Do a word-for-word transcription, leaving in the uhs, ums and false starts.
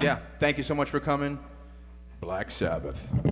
yeah, thank you so much for coming. Black Sabbath.